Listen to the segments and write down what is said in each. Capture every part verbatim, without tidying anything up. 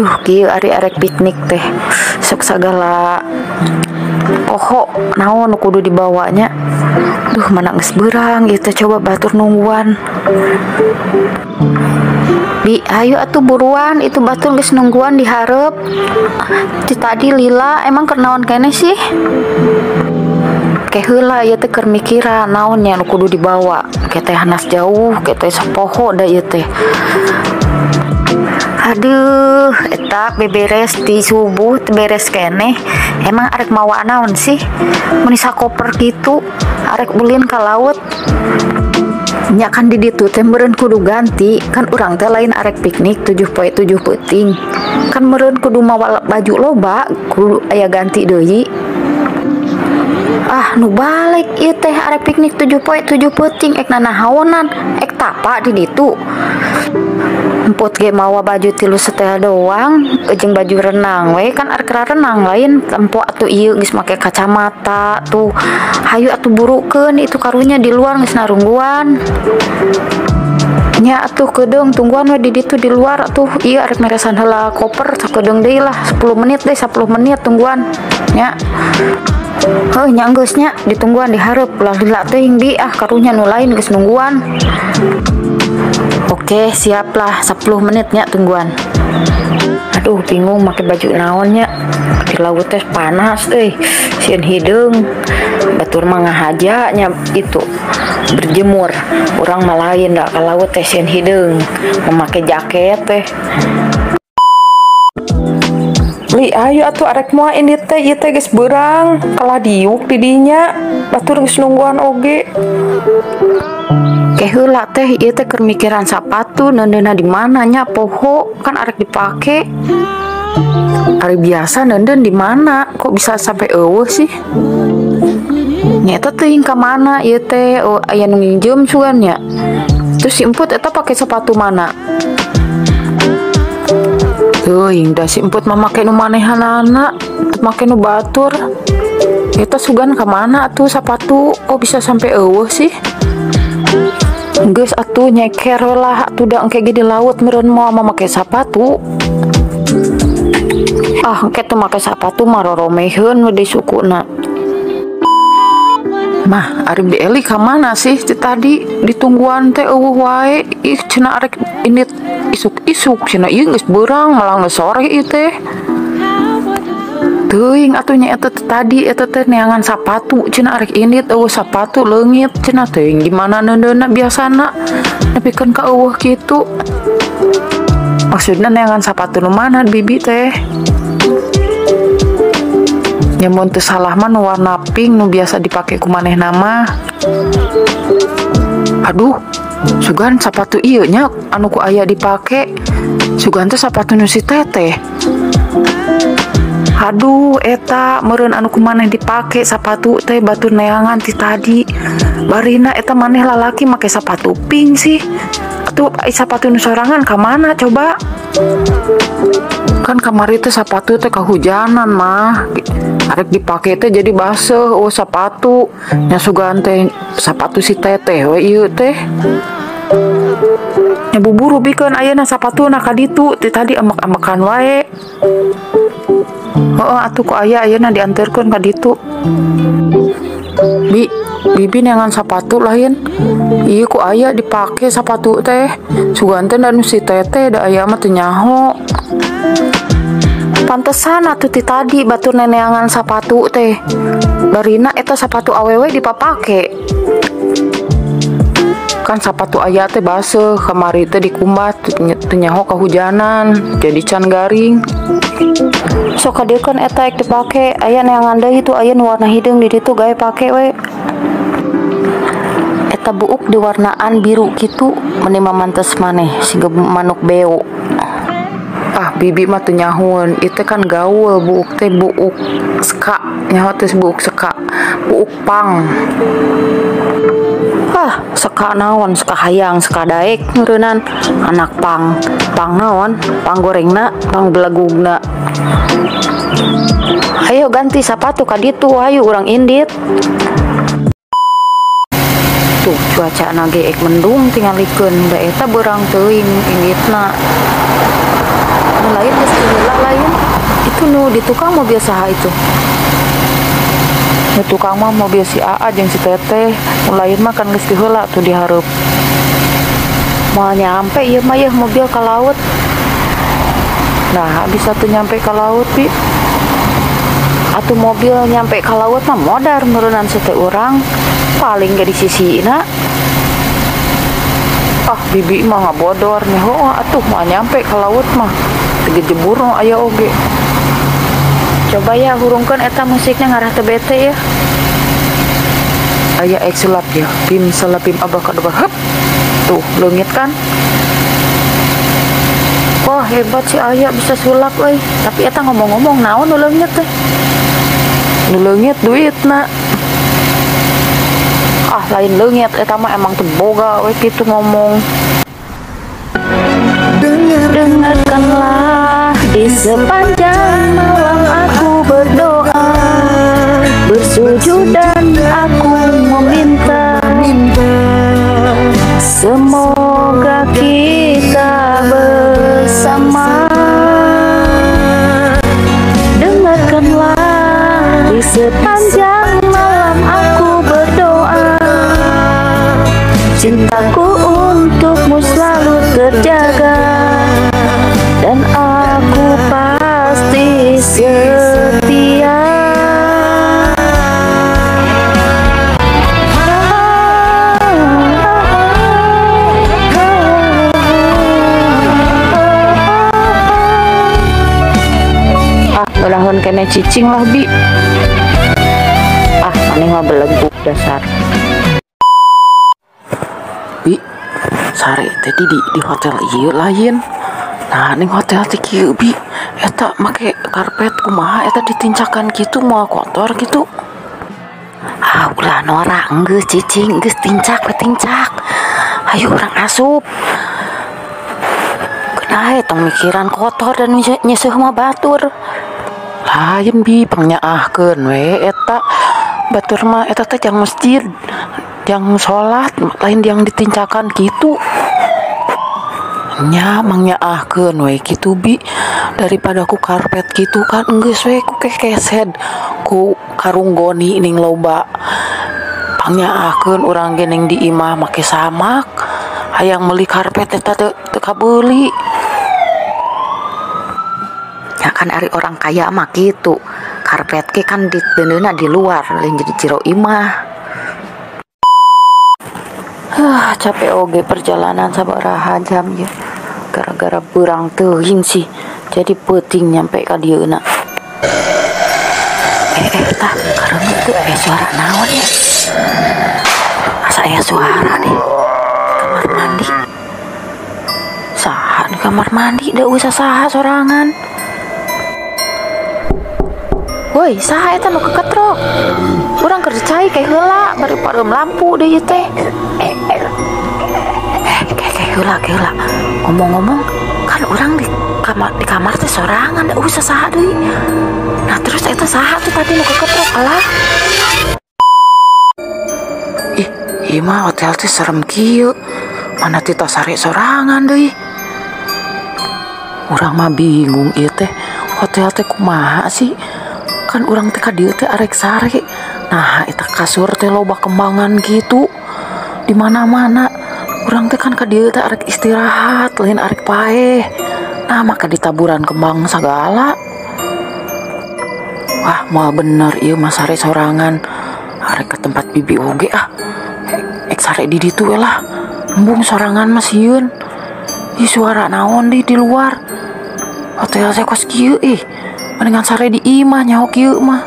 Aduh kieu ari arek piknik teh sok sagala poho naon kudu dibawanya. Duh mana geus beurang ieu teh, coba batur nungguan. Bi ayo atuh buruan, itu batur geus nungguan di hareup. Ti tadi lila emang kenaon keneh sih? Ke heula ieu teh keur mikiran naon nya nu kudu dibawa. Ketehanas jauh, keteh sapoho da ieu teh. Aduh, etak beberes di subuh, beres keneh. Emang arek mawa naon sih? Mun sakoper kitu, arek ulin ka laut. Nya kan di ditu teh meureun kudu ganti, kan urang teh lain arek piknik tujuh poe tujuh peuting. Kan meureun kudu mawa baju loba, kudu aya ganti deui. Ah, nu balik ieu teh arek piknik tujuh poe tujuh peuting, ek nanahaonan, ek tapa di ditu. Emput ge mawa baju tilu setel doang, jeung baju renang we, kan arek renang lain tempo atuh ieu geus make kacamata tuh. Hayu atuh burukeun itu karunya di luar geus narungguan. Nya atuh kedeung tungguan we di ditu di luar atuh ieu arek meresan heula koper sakedeung deui lah sepuluh menit deui sepuluh menit tungguan. Nya heuh nya geus nya ditungguan di hareup lah lila teuing di ah karunya nu lain geus nungguan. Oke, siaplah sepuluh menitnya tungguan. Aduh, bingung pakai baju naonnya. Di laut teh panas euy, sieun hideung. Batur mah ngahaja nya itu berjemur. Urang mah lain da ka laut teh sieun hideung, memakai jaket teh. Li ayo atuh arek moal ini teh ieu teh geus beurang, kalah diuk di dinya. Batur geus nungguan oge. Keheula teh ieu teh keur mikiran sapatu neundeuna di mana nya poho kan arek dipake. Ari biasa neundeun di mana kok bisa sampai eueuh sih? Nya eta teuing ka mana ieu teh oh, aya nu nginjem sugan nya. Terus si emput eta pake sepatu mana? Teuing da si emput mah make nu manehanana, make nu batur. Eta sugan ka mana atuh sepatu kok bisa sampai eueuh sih? Geus atuh nyeker lah atuh da engke ge di laut meureun moal make sapatu. Ah engke teh make sapatu mah roromeheun we di sukuna. Mah ari beeli ka mana sih ti tadi ditungguan teh eueuh wae ih cenah arek indit isuk-isuk cenah ieu geus beurang malah geus sore ieu teh. Teuing atuh nya eta tadi eta teh neangan sapatu cenah arek indit eueuh sapatu leungit cenah teuing di mana neundeuna biasana nepikeun ka eueuh kitu. Maksudna neangan sapatu nu mana bibi teh? Nya mun teu salah mah nu warna pink nu biasa dipake ku manehna mah. Aduh, sugan sapatu ieu nya anu ku aya dipake. Sugan teh sapatu nu si teteh. Aduh, eta meureun anu kumaneh dipake sapatu teh batur neangan ti tadi. Barina eta maneh lalaki make sapatu pink sih. Atuh sapatu nu sorangan ka mana coba? Kan kamari teh sapatu teh kahujanan mah. Arek dipake teh jadi baseuh oh sapatu. Nya sugan teh sapatu si teteh we ieu teh. Nya buburu bikeun ayeuna sapatuna ka ditu ti tadi emek-emekan wae. Oh, atuh ku aya ayeuna dianterkeun ka ditu. Bi, bibi neangan sapatu lain. Ieu ku aya dipake sapatu teh. Sugan teh dan si teteh da aya mah teu nyaho. Pantesan atuh ti tadi batur neangan sapatu teh. Barina eta sapatu awewe dipapake. Kan sapatu aya teh baseuh, kamari teh dikumat teu nyaho kahujanan, jadi can garing. Sok kadeukon eta ek dipake aya neangan deui tu aya nu warna hideung di ditu gawe pake we. Eta buuk diwarnaan biru kitu meuni mamantes maneh siga manuk beo. Ah bibi mah teu nyahun ieu kan gaul buuk teh buuk seka nyaho teh buuk seka buuk pang. Ah seka naon seka hayang seka daek ngeureunnan anak pang pang naon pang gorengna pang belegugna. Ayo ganti sepatu ka ditu ayo urang indit. Tuh cuaca na ge ek mendung tingalikeun da eta beurang teuing inditna. Mulai geus nu di tukang mobil saha itu. Di tukang mah mobil si Aa jeung si Teteh, mulai makan geus diheula tuh di hareup. Moal nyampe ieu mah yeuh mobil ka laut. Nah, habis satu nyampe ka laut, Pi. Atuh mobil nyampe ka laut mah modar meureunaan si teh urang, paling ge disisina. Ah, bibi mah ngabodor nih. Oh, atuh moal nyampe ka laut mah tegejebur no aya oge. Coba ya hurungkan eta musiknya ngarah teh bete ya. Aya ek sulap ya, pim salapim abah kadobah. Hep. Tuh, leungit kan. Wah, hebat si Aya bisa sulap euy. Tapi eta ngomong-ngomong naon nu leungit teh? Nu leungit duitna. Ah, lain leungit eta mah emang teu boga we kitu ngomong. Dengarkanlah di sepanjang malam aku berdoa, bersujud dan aku meminta, semoga kita bersama. Dengarkanlah di sepanjang malam aku berdoa, cintaku untukmu selalu terjaga, dan aku pasti setia. Ah, berahun kena cicing lah, Bi. Ah, mana nggak beleguk dasar. Bi, sare tadi di, di hotel ieu lain. Nah, ning hotel ti kieu Bi, eta make karpet kumaha eta ditincakan gitu moal kotor gitu. Ah, ulah norak geus cicing geus tincak tincak. Hayu urang asup. Kenah eta mikiran kotor dan nyeseuh mah batur. Lain Bi pangyaahkeun we eta batur mah eta teh jang masjid, jang salat, lain yang ditincakan gitu. Nya mangnyaahkeun we kitu Bi, daripada ku karpet kitu kan geus we ku kekeset ku karunggoni ning loba. Pangnyaahkeun urang ge ning di imah make samak hayang meuli karpet eta teu teu kabeuli. Ya kan ari orang kaya mah kitu, karpet ge kan diteundeuna di luar lain jadi jero imah. Hah, capek oge perjalanan sabaraha jam ya. Gara-gara burang teuing sih jadi peuting nyampe ka dieuna. Eh eh tah kareung teu aya suara naon ya, asa aya suara deh kamar mandi. Saha di kamar mandi da usah saha sorangan. Woi, saha eta nu keketrok? Urang keur cai ka heula bari pareup lampu deui teh. Eh, ka heula, ka heula. Ngomong-ngomong, kan urang di kamar di kamar teh sorangan, eueuh saha deui. Nah, terus eta saha tuh tadi nu keketrok alah. Ih, ieu mah hotel teh serem kieu. Mana teh tasare sorangan deui. Urang mah bingung ieu teh, hotel teh kumaha sih? Kan urang teh ka dieu teh arek sare. Nah, eta kasur teh loba kembangan gitu. Di mana-mana urang teh kan ka dieu teh arek istirahat, lain arek paeh. Nah, maka ditaburan kembang sagala. Wah, moal bener ieu mah sare sorangan. Arek ke tempat bibi oge ah. Ek sare di ditu we lah. Embung sorangan mah sieun. Ih, suara naon di di luar. Hotel teh kos kieu ih. Mendingan sare di imah nyaho kieu mah.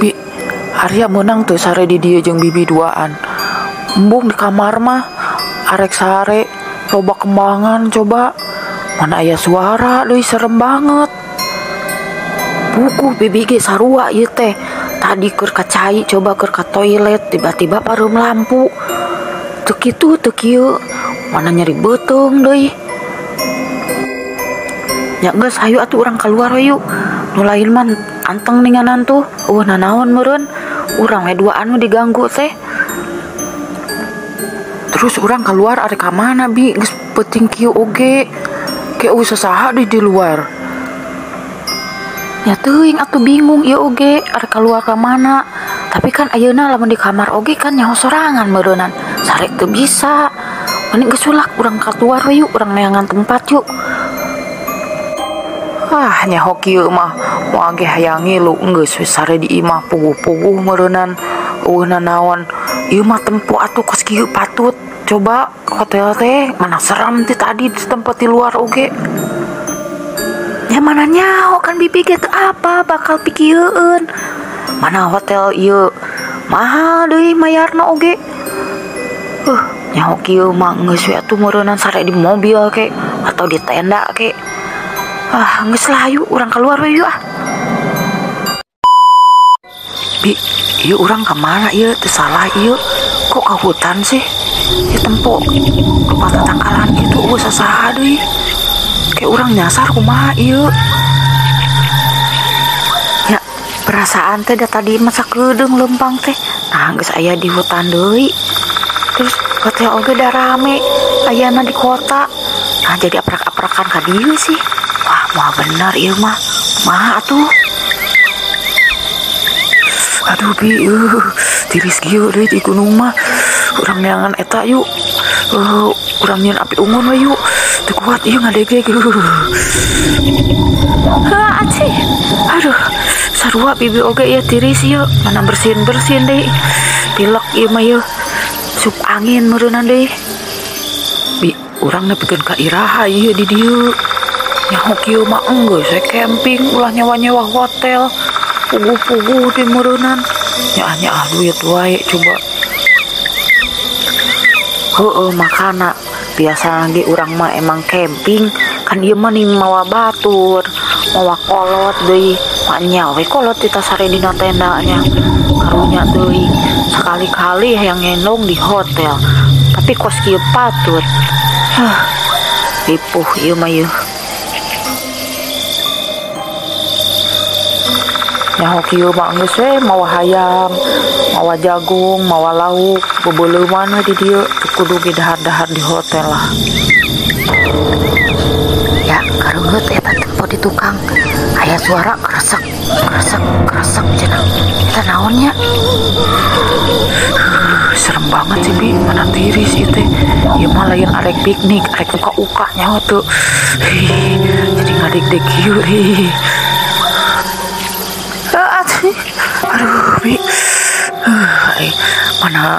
Bi, Arya menang tuh sare di dia jeung bibi duaan. Embung di kamar mah arek sare loba kembangan coba. Mana aya suara deui serem banget. Buku bibi ge sarua ieu teh. Tadi keur ka cai coba keur ka toilet tiba-tiba pareup lampu. Teu kitu teu kieu. Mana nyeri beuteung deui. Ya geus hayu atuh urang kaluar hayu. Nu lain man anteng ninganan tuh. Eueuh nanaon meureun. Urang we duaan mah diganggu teh. Terus urang kaluar arek ka mana Bi? Geus peuting kieu oge. kayak wis saha di di luar. Ya teuing atuh bingung ieu oge arek keluar ka mana. Tapi kan ayeuna lamun di kamar oge kan nyaho sorangan meureunnan. Sare teu bisa. Mending geus ulah urang katuar we yuk, urang neangan tempat yuk. Wah, nyaho kieu mah moal ge hayang ngilu geus wis sare di imah puguh-puguh meureunnan. Eueuh naon? Ieu mah tempo atuh kos kieu patut. Coba hotel teh mana seram ti tadi di tempat di luar oge. Ya mana nyaho kan bibi ge teu apa bakal pikieun. Mana hotel ieu mahal deui mayarna oge. Uh, nyaho kieu mah geus we atuh meureunnan sare di mobil ke atau di tenda ke. Ah, geus lah hayu urang keluar we yeuh ah. Bi, ieu urang ka mana ieu teu salah ieu. Kok ka hutan sih? Ieu tempo rumah tatangkalan kitu eueuh sasaha deui. Kayak orang nyasar kumaha ieu. Ya perasaan teh da tadi masa keudeng lempang teh. Nah geus aya di hutan deui. Terus hotel oge da rame ayana di kota. Nah jadi aprak-aprakan ka dieu sih. Wah moal bener ieu mah. Kumaha atuh? Aduh bi uh, tiris kieu deui di gunung mah. Urang neangan eta yuk. Uh, urang nyeun api unggun we yuk. Teu kuat ieu ngadegeg. Heuh acih. Aduh, sarua bibi oge ieu tiris ieu, mana bersihin-bersihin deui. Pilek ieu mah ieu. Sup angin meureunnan deui. Bi, urang nepikeun ka iraha ieu di dieu. Nyaho kieu mah enggeus we camping ulah nyewa-nyewa hotel. Puguh-puguh di meureunnan. Nyaah-nyaah duit wae coba. Heuh makana biasa lagi urang mah emang camping kan ieu mah ning mawa batur mawa kolot deui manya we kolot ditasare dina tenda nya karunya deui sekali-kali yang ngendong di hotel tapi kos kieu patut huh. Pipuh ieu mah ieu nyaho kieu mah geus we mawa hayam mawa jagung mawa lauk beubeuleuman we di dieu kudu didahar-dahar di hotel lah. Ya, kareungeut eta tempo di tukang. Aya suara kresek, kresek, kresek cenah. Eta naon nya? Uh, serem banget sih bi, mana tiris ieu teh. Ieu mah lain arek piknik, arek uka-uka nyaho teu. Jadi ngadeg-deg kieu. Heuh. Aduh, bi. Heuh, mana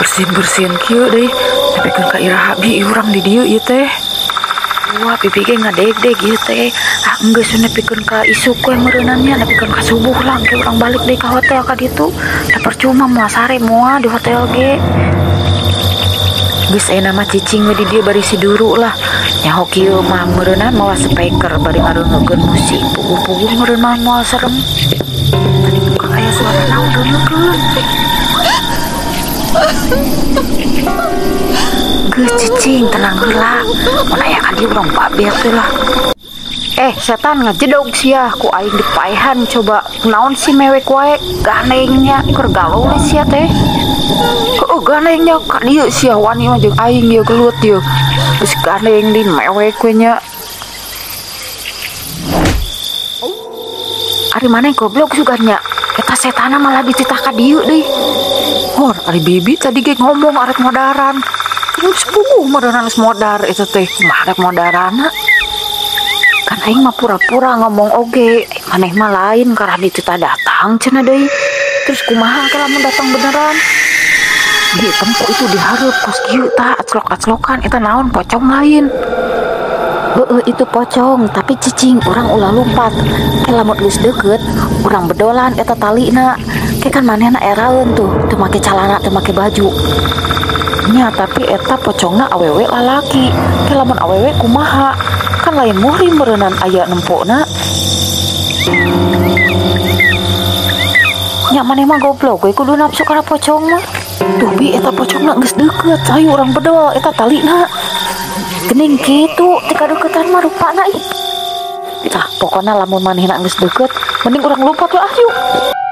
bersihin-bersihin kieu deui nepikeun ka iraha bi urang di dieu ieu teh. Wah pipi ge ngadeg-deg ieu teh. Ah enggeus nepikeun ka isuk we meureunnan nya nepikeun ka subuh lah engke urang balik deui ka hotel ka ditu. Da percuma moal sare moal di hotel ge. Geus aya nama cicing we di dieu bari siduru lah. Nyaho kieu mah meureunnan mawa speaker bari ngarungekeun musik. Puguh-puguh meureunnan moal serem. Tadi buka aya suara naon deuleukeun. Geus cicing tenang heula, mun aya ka dieu urang babeh teh lah. Eh setan ngajedog sia ku aing dipaehan coba naon si mewek wae ganengnya keur galau we sia teh. Heuh ganengnya ka dieu sia wani mah jeung aing ieu gelut ieu. Geus ganeng di mewek we nya. Ari maneh goblok sugahnya. Eta setana malah dititah ka dieu deui. Hor, ari bibi tadi ge ngomong arek modaran. Terus puguh meureunnan geus modar eta teh kumaha arek modarana. Kan aing mah pura-pura ngomong oge, maneh mah lain karah ditu tah datang cenah deui. Terus kumaha teh lamun datang beneran? Di tempo itu dihareup kos kieu tah aclok-aclokan eta naon pocong lain. Heuh itu pocong tapi cicing urang ulah lompat. Teh lamun geus deukeut urang bedolan eta talina. Kayak kan manehna eraeun tuh, teu make calana, teu make baju. Nya tapi eta pocongna awewe lalaki. Teh lamun awewe kumaha? Kan lain muhrim meureunnan aya nempona. Nya maneh mah goblok, we kudu nafsu kana pocong mah. Tuh bi eta pocongna geus deukeut, hayu urang bedol eta talina. Geuning kitu, teh kadeuketan mah rupana ih. Tah pokona lamun manehna geus deukeut, mending urang lompat we ah yuk.